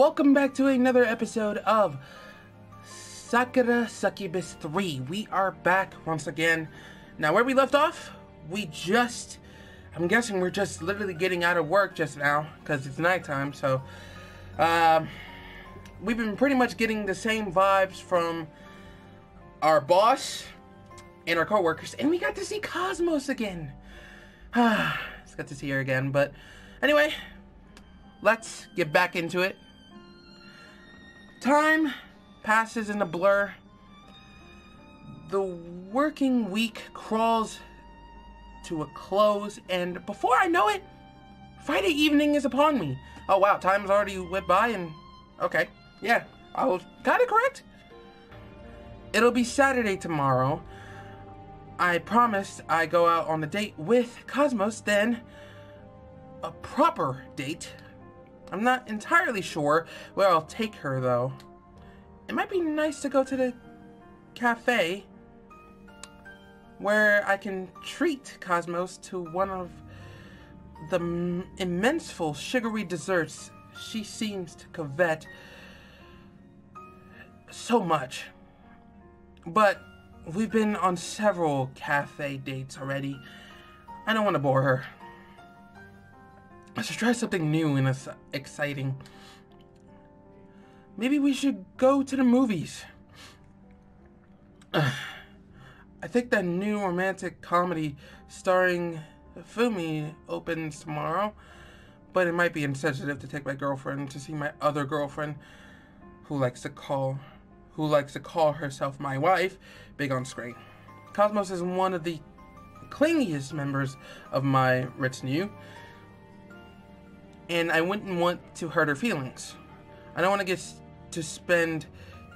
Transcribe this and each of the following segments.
Welcome back to another episode of Sakura Succubus 3. We are back once again. Now where we left off, I'm guessing we're just literally getting out of work just now because it's nighttime. So we've been pretty much getting the same vibes from our boss and our co-workers, and we got to see Cosmos again. It's good to see her again, but anyway, let's get back into it. Time passes in a blur. The working week crawls to a close, and before I know it, Friday evening is upon me. Oh wow, time's already went by, and okay, yeah, I was kinda correct. It'll be Saturday tomorrow. I promised I go out on a date with Cosmos, then a proper date. I'm not entirely sure where I'll take her, though. It might be nice to go to the cafe where I can treat Cosmos to one of the immenseful sugary desserts she seems to covet so much. But we've been on several cafe dates already. I don't want to bore her. I should try something new and exciting. Maybe we should go to the movies. I think that new romantic comedy starring Fumi opens tomorrow, but it might be insensitive to take my girlfriend to see my other girlfriend, who likes to call herself my wife, big on screen. Cosmos is one of the clingiest members of my retinue, and I wouldn't want to hurt her feelings. I don't want to get to spend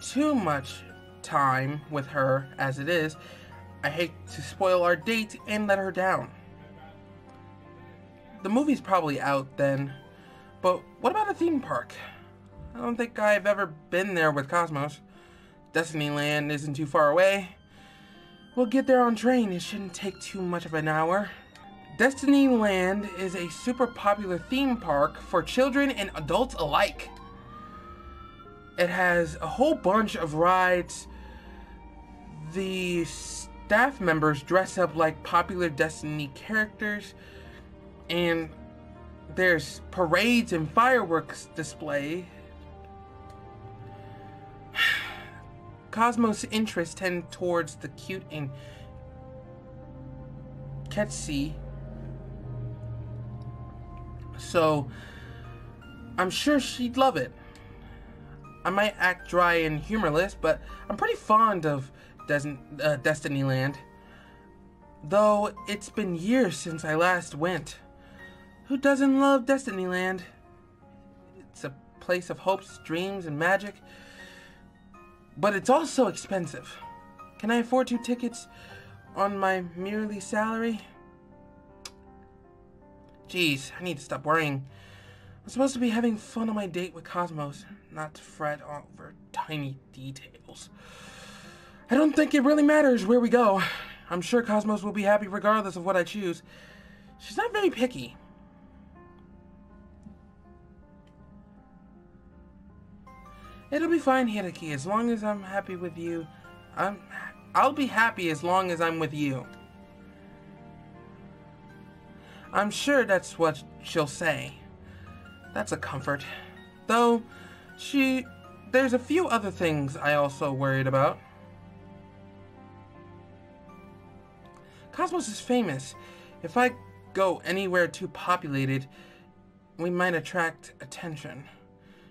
too much time with her as it is. I hate to spoil our date and let her down. The movie's probably out then, but what about a theme park? I don't think I've ever been there with Cosmos. Destiny Land isn't too far away. We'll get there on train, it shouldn't take too much of an hour. Destiny Land is a super popular theme park for children and adults alike. It has a whole bunch of rides. The staff members dress up like popular Destiny characters, and there's parades and fireworks display. Cosmos' interests tend towards the cute and cutesy, so I'm sure she'd love it. I might act dry and humorless, but I'm pretty fond of Destiny Land. Though it's been years since I last went. Who doesn't love Destiny Land? It's a place of hopes, dreams, and magic, but it's also expensive. Can I afford 2 tickets on my merely salary? Jeez, I need to stop worrying. I'm supposed to be having fun on my date with Cosmos, not to fret over tiny details. I don't think it really matters where we go. I'm sure Cosmos will be happy regardless of what I choose. She's not very picky. It'll be fine, Hiraki, as long as I'm happy with you. I'll be happy as long as I'm with you. I'm sure that's what she'll say. That's a comfort. Though, there's a few other things I also worried about. Cosmos is famous. If I go anywhere too populated, we might attract attention.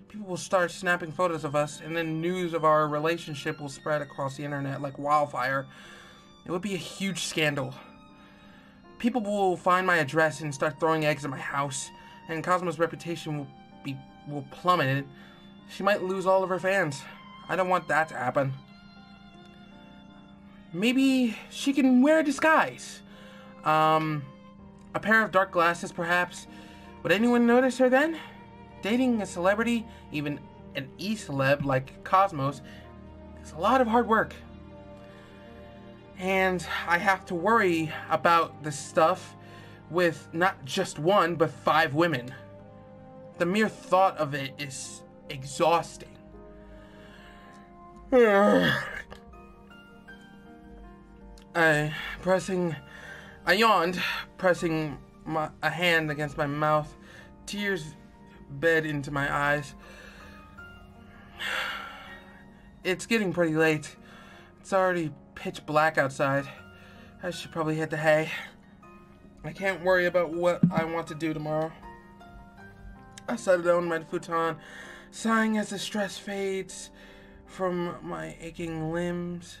People will start snapping photos of us, and then news of our relationship will spread across the internet like wildfire. It would be a huge scandal. People will find my address and start throwing eggs at my house, and Cosmos' reputation will plummet. She might lose all of her fans. I don't want that to happen. Maybe she can wear a disguise. A pair of dark glasses, perhaps. Would anyone notice her then? Dating a celebrity, even an e-celeb like Cosmos, is a lot of hard work. And I have to worry about this stuff with not just one, but 5 women. The mere thought of it is exhausting. I yawned, pressing a hand against my mouth, tears bed into my eyes. It's getting pretty late. It's already pitch black outside. I should probably hit the hay. I can't worry about what I want to do tomorrow. I settle down in my futon, sighing as the stress fades from my aching limbs.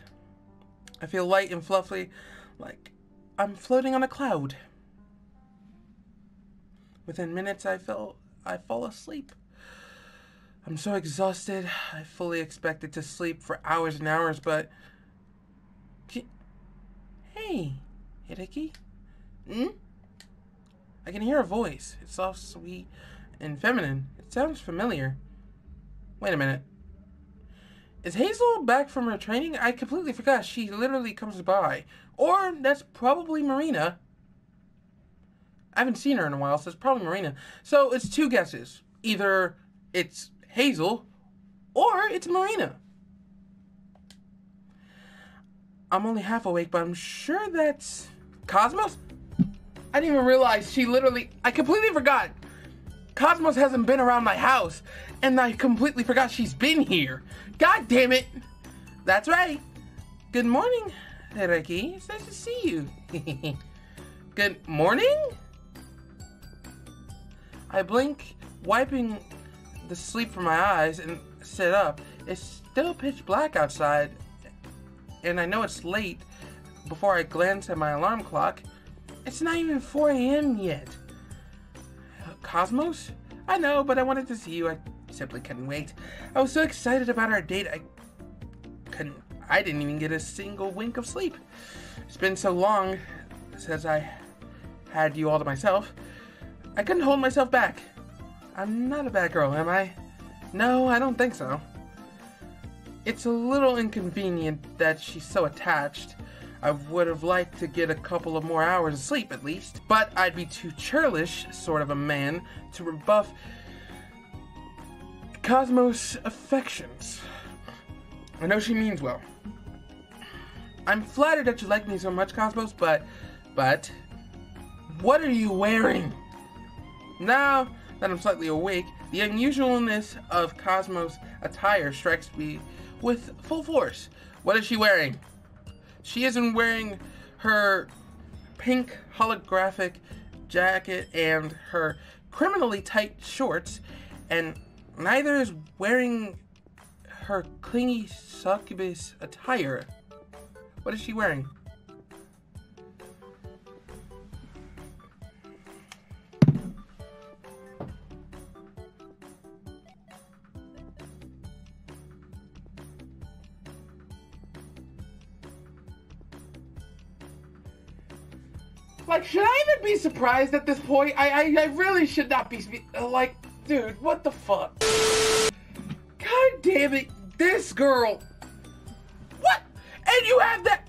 I feel light and fluffy, like I'm floating on a cloud. Within minutes, I fall asleep. I'm so exhausted. I fully expected to sleep for hours and hours, but... Hey, Hideki? I can hear a voice. It's soft, sweet, and feminine. It sounds familiar. Wait a minute. Is Hazel back from her training? I completely forgot. She literally comes by. Or that's probably Marina. I haven't seen her in a while, so it's probably Marina. So it's two guesses. Either it's Hazel or it's Marina. I'm only half awake, but I'm sure that's Cosmos? I didn't even realize she literally... I completely forgot. Cosmos hasn't been around my house, and I completely forgot she's been here. God damn it. That's right. Good morning, Hideki. It's nice to see you. Good morning? I blink, wiping the sleep from my eyes, and sit up. It's still pitch black outside, and I know it's late before I glance at my alarm clock. It's not even 4 a.m. yet. Cosmos? I know, but I wanted to see you. I simply couldn't wait. I was so excited about our date, I didn't even get a single wink of sleep. It's been so long since I had you all to myself. I couldn't hold myself back. I'm not a bad girl, am I? No, I don't think so. It's a little inconvenient that she's so attached. I would have liked to get a couple of more hours of sleep at least, but I'd be too churlish sort of a man to rebuff Cosmos' affections. I know she means well. I'm flattered that you like me so much, Cosmos, but what are you wearing? Now that I'm slightly awake, the unusualness of Cosmos' attire strikes me with full force. What is she wearing? She isn't wearing her pink holographic jacket and her criminally tight shorts, and neither is wearing her clingy succubus attire. What is she wearing? Like, should I even be surprised at this point? I really should not be, like, dude, what the fuck? God damn it, this girl. What? And you have that?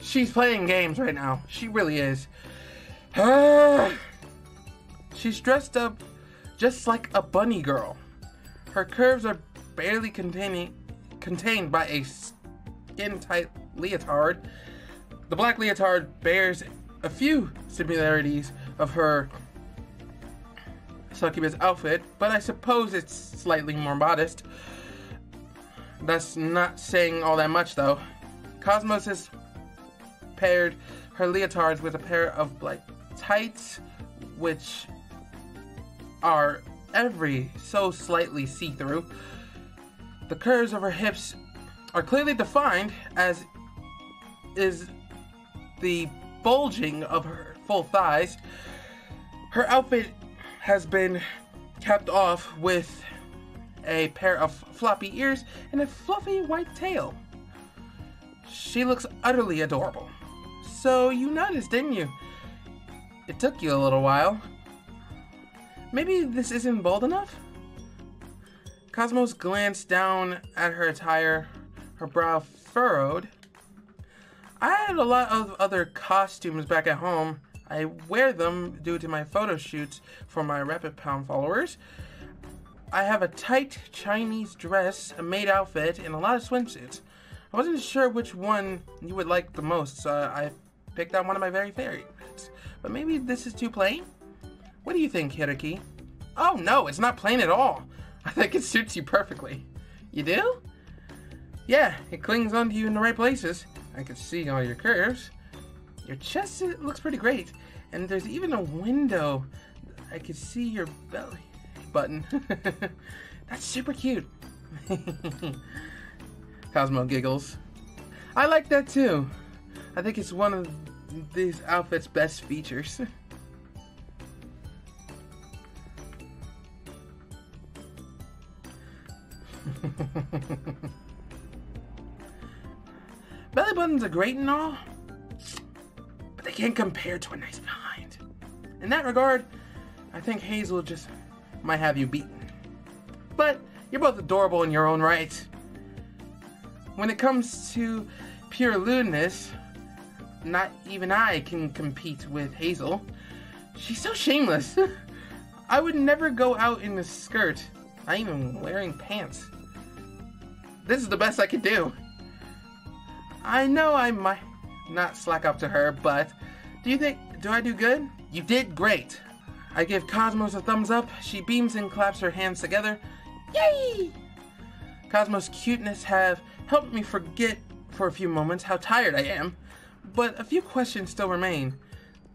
She's playing games right now. She really is. She's dressed up just like a bunny girl. Her curves are barely contained by a skin-tight leotard. The black leotard bears a few similarities of her succubus outfit, but I suppose it's slightly more modest. That's not saying all that much, though. Cosmos has paired her leotards with a pair of black tights, which are every so slightly see-through. The curves of her hips are clearly defined, as is the bulging of her full thighs. Her outfit has been capped off with a pair of floppy ears and a fluffy white tail. She looks utterly adorable. So you noticed, didn't you? It took you a little while. Maybe this isn't bold enough? Cosmos glanced down at her attire, her brow furrowed. I had a lot of other costumes back at home. I wear them due to my photo shoots for my Rabbit Pound followers. I have a tight Chinese dress, a maid outfit, and a lot of swimsuits. I wasn't sure which one you would like the most, so I picked out one of my very favorites. But maybe this is too plain? What do you think, Hiroki? Oh no, it's not plain at all. I think it suits you perfectly. You do? Yeah, it clings onto you in the right places. I can see all your curves. Your chest looks pretty great. And there's even a window. I can see your belly button. That's super cute. Cosmo giggles. I like that too. I think it's one of these outfit's best features. Belly buttons are great and all, but they can't compare to a nice behind. In that regard, I think Hazel just might have you beaten. But you're both adorable in your own right. When it comes to pure lewdness, not even I can compete with Hazel. She's so shameless. I would never go out in a skirt, not even wearing pants. This is the best I could do. I know I might not slack up to her, but do I do good? You did great. I give Cosmos a thumbs up. She beams and claps her hands together. Yay! Cosmos' cuteness have helped me forget for a few moments how tired I am, but a few questions still remain.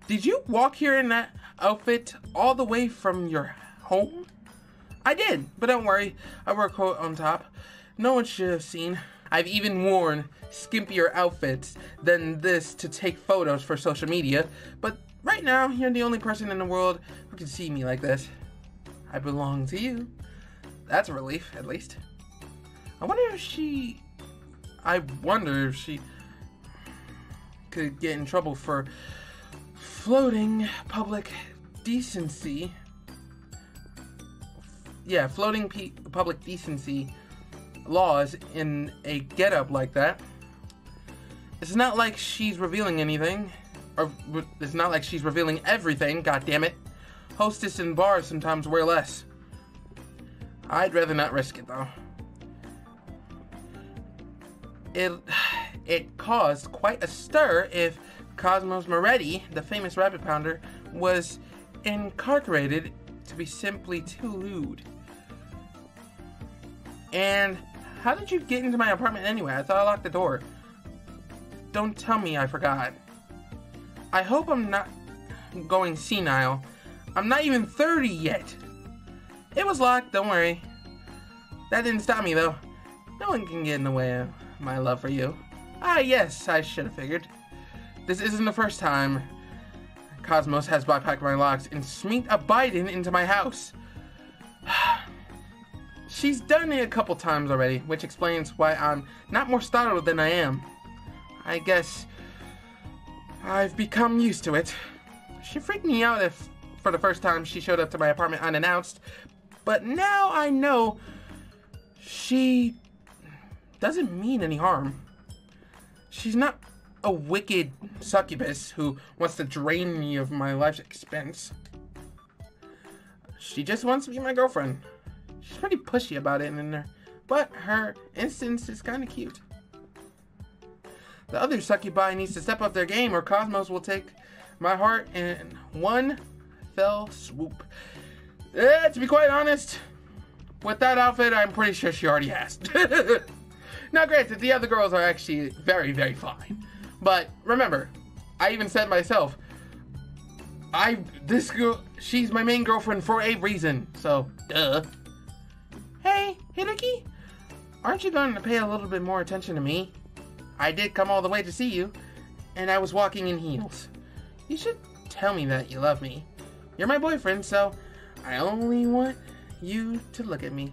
Did you walk here in that outfit all the way from your home? I did, but don't worry. I wore a coat on top. No one should have seen. I've even worn skimpier outfits than this to take photos for social media, but right now you're the only person in the world who can see me like this. I belong to you. That's a relief, at least. I wonder if she could get in trouble for floating public decency. Yeah, floating public decency laws in a getup like that. It's not like she's revealing anything, or it's not like she's revealing everything, goddammit. Hostess in bars sometimes wear less. I'd rather not risk it though. It caused quite a stir if Cosmos Moretti, the famous Rabbit Pounder, was incarcerated to be simply too lewd. And how did you get into my apartment anyway? I thought I locked the door. Don't tell me I forgot. I hope I'm not going senile. I'm not even 30 yet. It was locked, don't worry. That didn't stop me though. No one can get in the way of my love for you. Ah yes, I should have figured. This isn't the first time Cosmos has bypacked my locks and sneaked a Biden into my house. She's done it a couple times already, which explains why I'm not more startled than I am. I guess I've become used to it. She freaked me out for the first time she showed up to my apartment unannounced, but now I know she doesn't mean any harm. She's not a wicked succubus who wants to drain me of my life's expense. She just wants to be my girlfriend. She's pretty pushy about it in there, but her instance is kind of cute. The other succubi needs to step up their game or Cosmos will take my heart in one fell swoop. To be quite honest, with that outfit, I'm pretty sure she already has. Now granted, the other girls are actually very, very fine. But remember, I even said myself, this girl, she's my main girlfriend for a reason, so duh. Hey, Hiroki, aren't you going to pay a little bit more attention to me? I did come all the way to see you, and I was walking in heels. You should tell me that you love me. You're my boyfriend, so I only want you to look at me.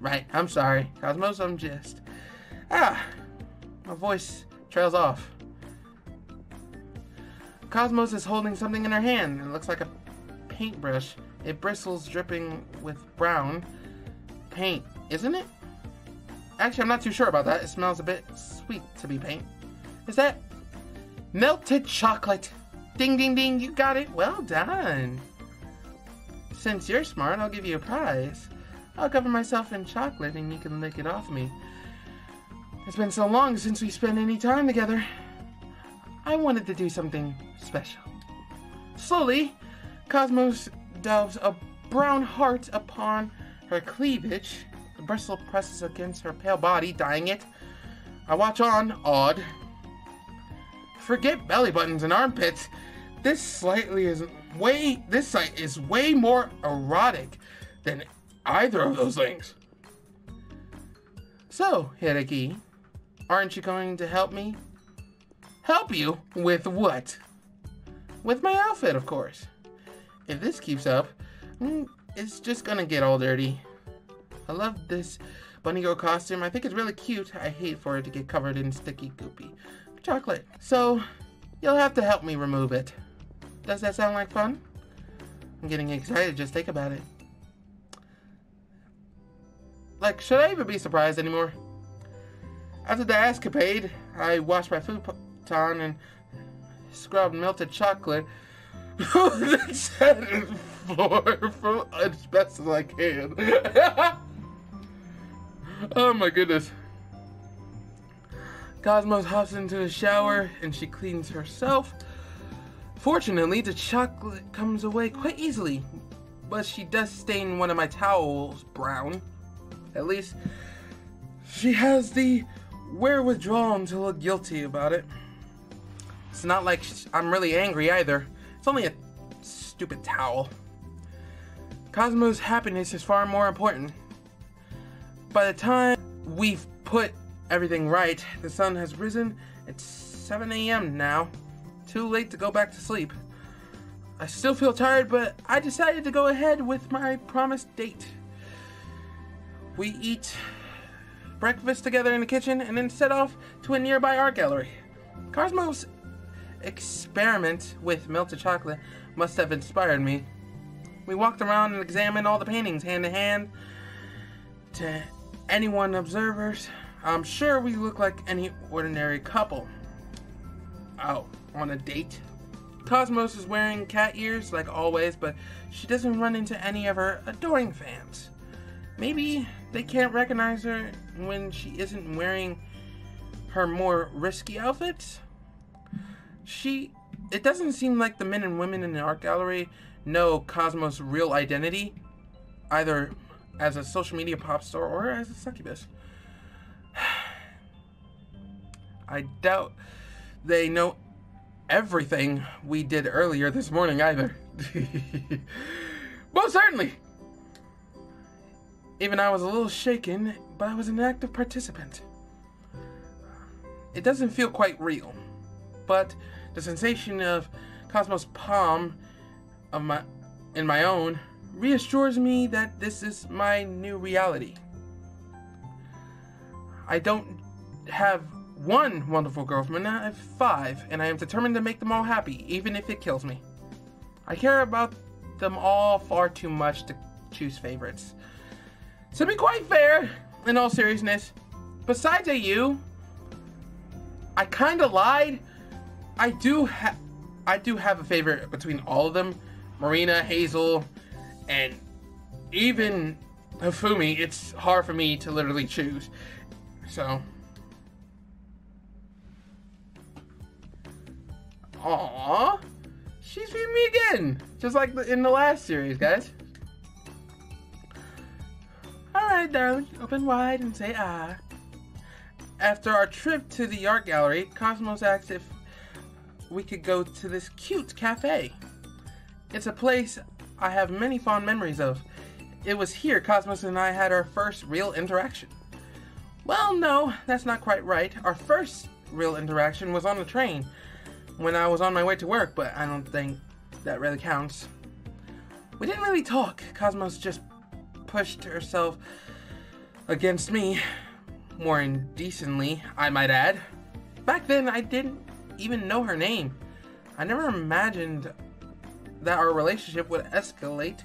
Right, I'm sorry, Cosmos, I'm just... my voice trails off. Cosmos is holding something in her hand. It looks like a paintbrush. It bristles dripping with brown paint, isn't it? Actually, I'm not too sure about that. It smells a bit sweet to be paint. Is that melted chocolate? Ding, ding, ding, you got it. Well done. Since you're smart, I'll give you a prize. I'll cover myself in chocolate and you can lick it off me. It's been so long since we spent any time together. I wanted to do something special. Slowly, Cosmos delves a brown heart upon her cleavage. The bristle presses against her pale body, dyeing it. I watch on, awed. Forget belly buttons and armpits. This sight is way more erotic than either of those things. So, Hideki, aren't you going to help me? Help you? With what? With my outfit, of course. If this keeps up, it's just gonna get all dirty. I love this bunny girl costume. I think it's really cute. I hate for it to get covered in sticky goopy chocolate. So, you'll have to help me remove it. Does that sound like fun? I'm getting excited. Just think about it. Like, should I even be surprised anymore? After the escapade, I washed my futon and scrubbed melted chocolate on the satin floor for as best as I can. Oh my goodness. Cosmos hops into the shower and she cleans herself. Fortunately, the chocolate comes away quite easily, but she does stain one of my towels brown. At least she has the wherewithal to look guilty about it. It's not like I'm really angry either. It's only a stupid towel. Cosmo's happiness is far more important. By the time we've put everything right, the sun has risen. It's 7 a.m. now. Too late to go back to sleep. I still feel tired, but I decided to go ahead with my promised date. We eat breakfast together in the kitchen and then set off to a nearby art gallery. Cosmo's experiment with melted chocolate must have inspired me. We walked around and examined all the paintings hand in hand. To anyone observers, I'm sure we look like any ordinary couple out on a date. Cosmos is wearing cat ears like always, but she doesn't run into any of her adoring fans. Maybe they can't recognize her when she isn't wearing her more risky outfits. It doesn't seem like the men and women in the art gallery know Cosmos' real identity, either as a social media pop star or as a succubus. I doubt they know everything we did earlier this morning either. Most certainly! Even I was a little shaken, but I was an active participant. It doesn't feel quite real, but the sensation of Cosmos' palm in my own reassures me that this is my new reality. I don't have one wonderful girlfriend, I have 5, and I am determined to make them all happy, even if it kills me. I care about them all far too much to choose favorites. To be quite fair, in all seriousness, besides AU, I kind of lied. I do have a favorite between all of them, Marina, Hazel, and even Hifumi. It's hard for me to literally choose. So, aww, she's beating me again, just like in the last series, guys. Alright, darling, open wide and say ah. After our trip to the art gallery, Cosmos asked if we could go to this cute cafe. It's a place I have many fond memories of. It was here Cosmos and I had our first real interaction. Well, no, that's not quite right. Our first real interaction was on the train when I was on my way to work, but I don't think that really counts. We didn't really talk. Cosmos just pushed herself against me, more indecently, I might add. Back then, I didn't even know her name. I never imagined that our relationship would escalate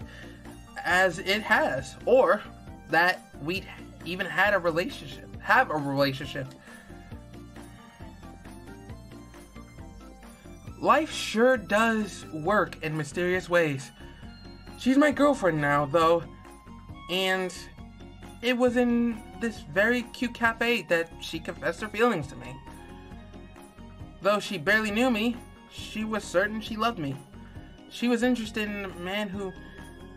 as it has, or that we'd even had a relationship, Life sure does work in mysterious ways. She's my girlfriend now, though, and It was in this very cute cafe that she confessed her feelings to me. Though she barely knew me, she was certain she loved me. She was interested in a man who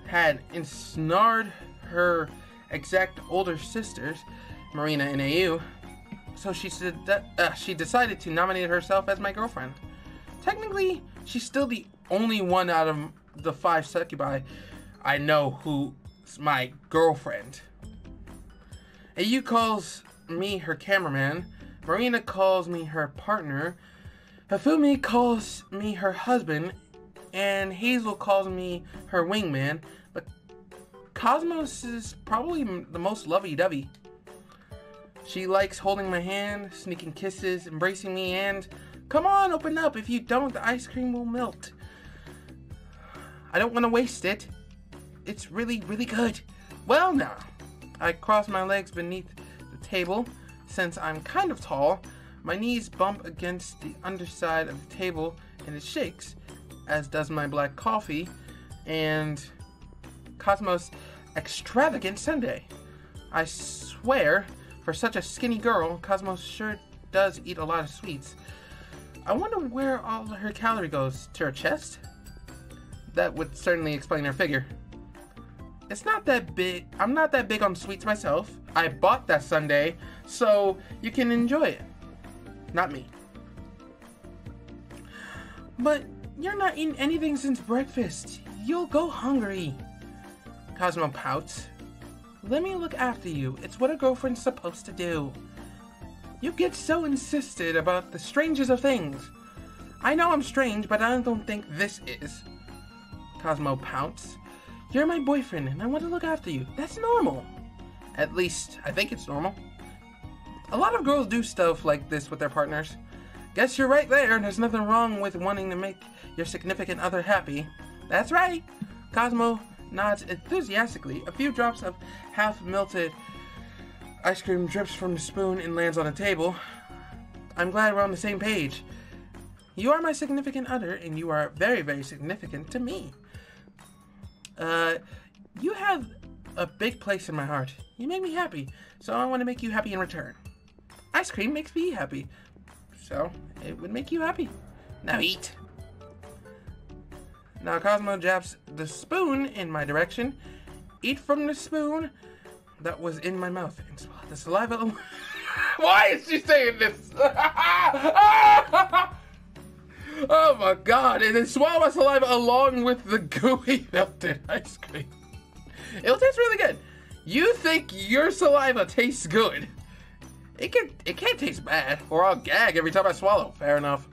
had ensnared her exact older sisters, Marina and AU, so she decided to nominate herself as my girlfriend. Technically, she's still the only one out of the 5 succubi I know who's my girlfriend. AU calls me her cameraman, Marina calls me her partner, Hifumi calls me her husband, and Hazel calls me her wingman, but Cosmos is probably the most lovey-dovey. She likes holding my hand, sneaking kisses, embracing me, and come on, open up. If you don't, the ice cream will melt. I don't want to waste it. It's really, really good. Well, now, I cross my legs beneath the table. Since I'm kind of tall, my knees bump against the underside of the table and it shakes, as does my black coffee and Cosmos extravagant sundae. I swear, for such a skinny girl, Cosmos sure does eat a lot of sweets. I wonder where all her calorie goes. To her chest? That would certainly explain her figure. It's not that big. I'm not that big on sweets myself. I bought that sundae, so you can enjoy it. Not me. But you're not eating anything since breakfast. You'll go hungry. Cosmo pouts. Let me look after you. It's what a girlfriend's supposed to do. You get so insistent about the strangest of things. I know I'm strange, but I don't think this is. Cosmo pouts. You're my boyfriend, and I want to look after you. That's normal. At least, I think it's normal. A lot of girls do stuff like this with their partners. Guess you're right there, and there's nothing wrong with wanting to make your significant other happy. That's right. Cosmo nods enthusiastically. A few drops of half-melted ice cream drips from the spoon and lands on the table. I'm glad we're on the same page. You are my significant other, and you are very, very significant to me. You have a big place in my heart. You make me happy, so I want to make you happy in return. Ice cream makes me happy, so it would make you happy. Now eat. Now Cosmo jabs the spoon in my direction. Eat from the spoon that was in my mouth and swallow the saliva. Why is she saying this? Oh my god, and then swallow my saliva along with the gooey melted ice cream. It'll taste really good. You think your saliva tastes good. It can't taste bad, or I'll gag every time I swallow. Fair enough.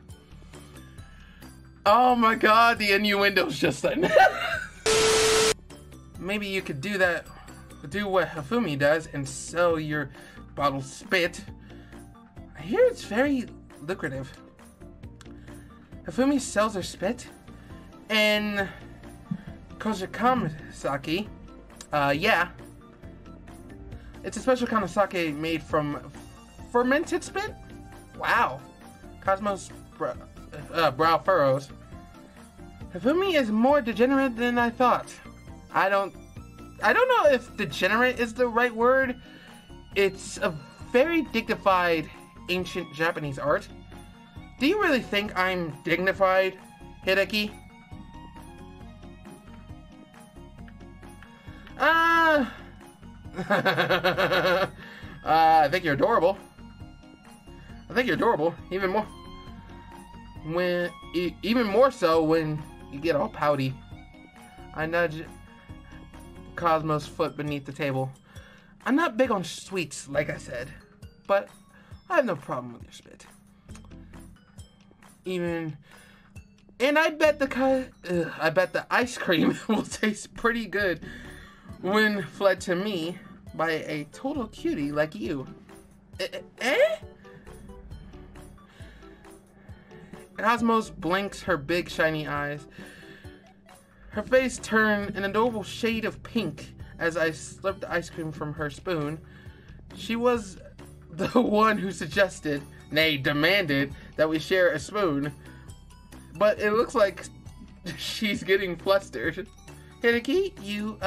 Oh my god, the innuendo's just then. Maybe you could do that, do what Hifumi does and sell your bottle spit. I hear it's very lucrative. Hifumi sells her spit, and Kojikamasake, yeah. It's a special kind of sake made from fermented spit? Wow. Cosmo's brow furrows. Hifumi is more degenerate than I thought. I don't know if degenerate is the right word. It's a very dignified ancient Japanese art. Do you really think I'm dignified, Hideki? I think you're adorable. I think you're adorable, even more. Even more so when you get all pouty. I nudge Cosmo's foot beneath the table. I'm not big on sweets, like I said, but I have no problem with your spit. And I bet the ice cream will taste pretty good when fled to me by a total cutie like you. Eh? Cosmos blinks her big shiny eyes. Her face turned an adorable shade of pink as I slipped the ice cream from her spoon. She was the one who suggested, nay, demanded, that we share a spoon. But it looks like she's getting flustered. Hideki, you,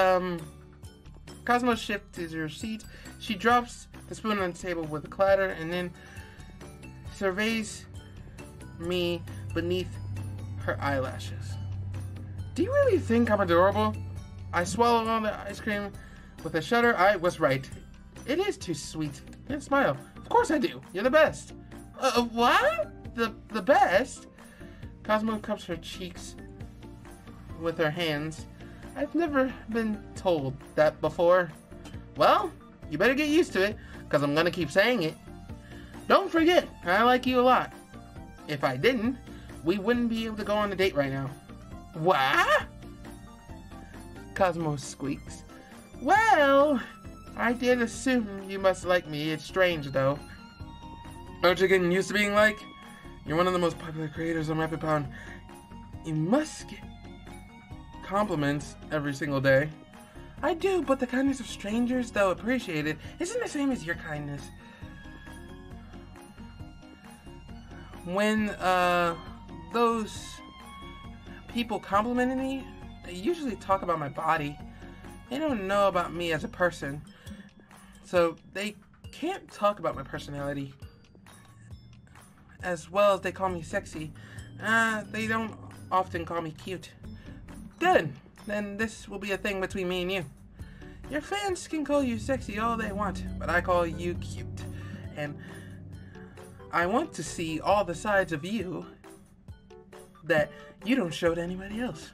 Cosmo shifts to her seat. She drops the spoon on the table with a clatter and then surveys me beneath her eyelashes. Do you really think I'm adorable? I swallowed on the ice cream with a shudder. I was right. It is too sweet. Then smile. Of course I do. You're the best. What? The best? Cosmo cups her cheeks with her hands. I've never been told that before. Well, you better get used to it, because I'm going to keep saying it. Don't forget, I like you a lot. If I didn't, we wouldn't be able to go on a date right now. What? Cosmo squeaks. Well, I did assume you must like me. It's strange, though. Aren't you getting used to being like? You're one of the most popular creators on Rabbit Pound. You must get compliments every single day. I do, but the kindness of strangers, though appreciated, isn't the same as your kindness. When those people complimented me, they usually talk about my body. They don't know about me as a person, so they can't talk about my personality. As well as they call me sexy, they don't often call me cute. Good. Then this will be a thing between me and you. Your fans can call you sexy all they want, but I call you cute. And I want to see all the sides of you that you don't show to anybody else.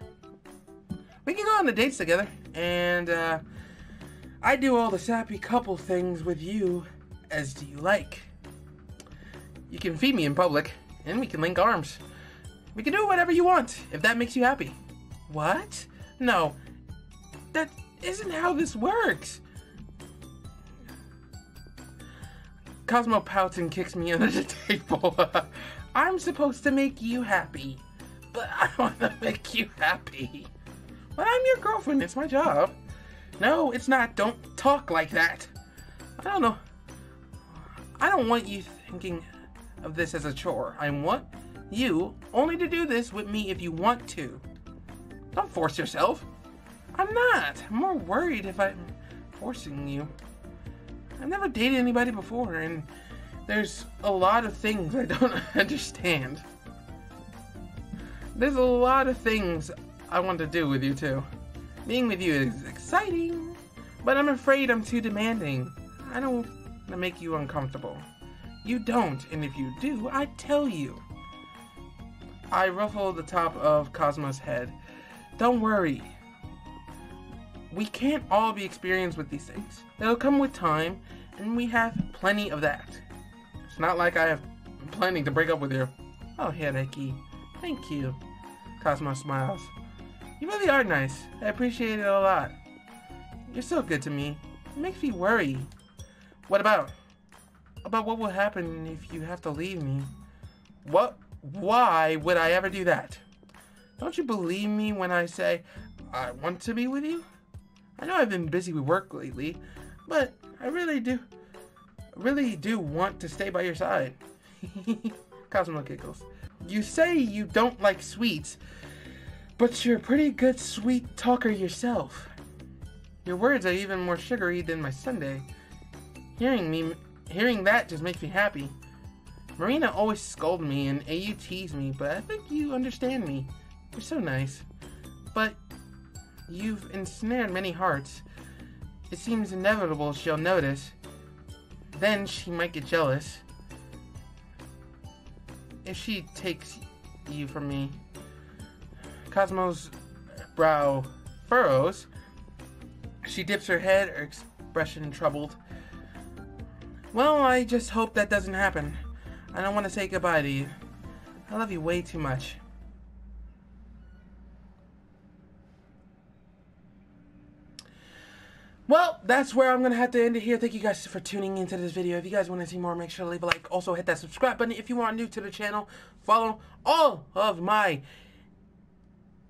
We can go on the dates together, and I do all the sappy couple things with you as do you like. You can feed me in public, and we can link arms. We can do whatever you want, if that makes you happy. What? No, that isn't how this works. Cosmo pouts and kicks me under the table. I'm supposed to make you happy, but I want to make you happy. Well, I'm your girlfriend, it's my job. No, it's not, don't talk like that. I don't know. I don't want you thinking of this as a chore. I want you only to do this with me if you want to. Don't force yourself. I'm not. I'm more worried if I'm forcing you. I've never dated anybody before, and there's a lot of things I don't understand. There's a lot of things I want to do with you two. Being with you is exciting, but I'm afraid I'm too demanding. I don't want to make you uncomfortable. You don't, and if you do, I tell you. I ruffle the top of Cosmo's head. Don't worry. We can't all be experienced with these things. It'll come with time, and we have plenty of that. It's not like I have planning to break up with you. Oh, Hireki. Thank you. Cosmo smiles. You really are nice. I appreciate it a lot. You're so good to me. It makes me worry. What about? About what will happen if you have to leave me? What? Why would I ever do that? Don't you believe me when I say I want to be with you? I know I've been busy with work lately, but I really do want to stay by your side. Cosmo giggles. You say you don't like sweets, but you're a pretty good sweet talker yourself. Your words are even more sugary than my sundae. Hearing that just makes me happy. Marina always scolded me and AU teased me, but I think you understand me. You're so nice, but you've ensnared many hearts. It seems inevitable she'll notice. Then she might get jealous if she takes you from me. Cosmo's brow furrows. She dips her head, her expression troubled. Well, I just hope that doesn't happen. I don't want to say goodbye to you. I love you way too much. Well, that's where I'm going to have to end it here. Thank you guys for tuning into this video. If you guys want to see more, make sure to leave a like. Also, hit that subscribe button if you are new to the channel. Follow all of my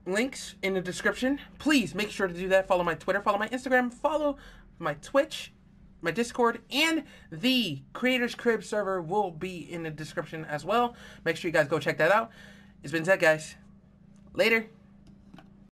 links in the description. Please make sure to do that. Follow my Twitter, follow my Instagram, follow my Twitch, my Discord, and the Creators Crib server will be in the description as well. Make sure you guys go check that out. It's been Zach, guys. Later.